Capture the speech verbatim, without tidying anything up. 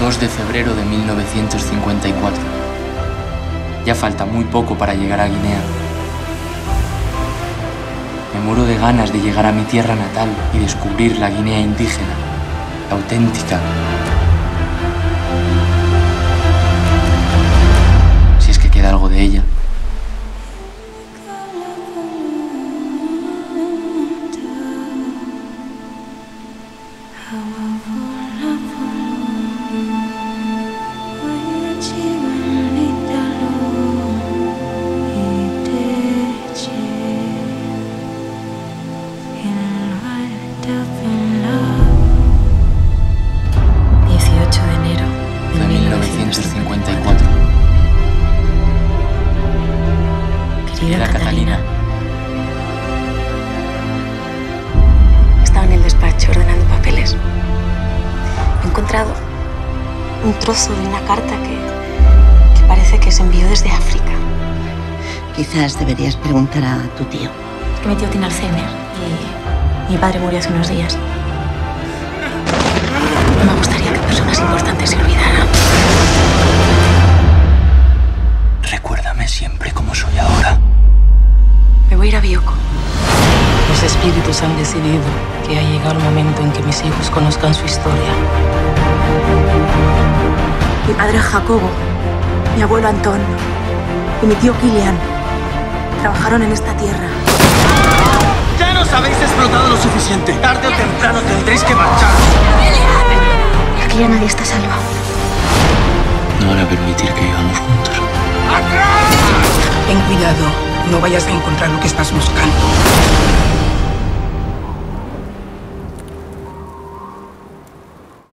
dos de febrero de mil novecientos cincuenta y cuatro. Ya falta muy poco para llegar a Guinea. Me muero de ganas de llegar a mi tierra natal y descubrir la Guinea indígena, la auténtica. Si es que queda algo de ella. dieciocho de enero de mil novecientos cincuenta y cuatro. Querida Catalina. Estaba en el despacho ordenando papeles. He encontrado un trozo de una carta que, que parece que se envió desde África. Quizás deberías preguntar a tu tío. Es que mi tío tiene Alzheimer y mi padre murió hace unos días. No me gustaría que personas importantes se olvidaran. Recuérdame siempre como soy ahora. Me voy a ir a Bioko. Los espíritus han decidido que ha llegado el momento en que mis hijos conozcan su historia. Mi padre Jacobo, mi abuelo Antón y mi tío Kilian trabajaron en esta tierra. Ya nos habéis explotado lo suficiente. Tarde o temprano tendréis que marchar. Aquí ya nadie está salvo. No van a permitir que vivamos juntos. ¡Atrás! Ten cuidado, no vayas a encontrar lo que estás buscando.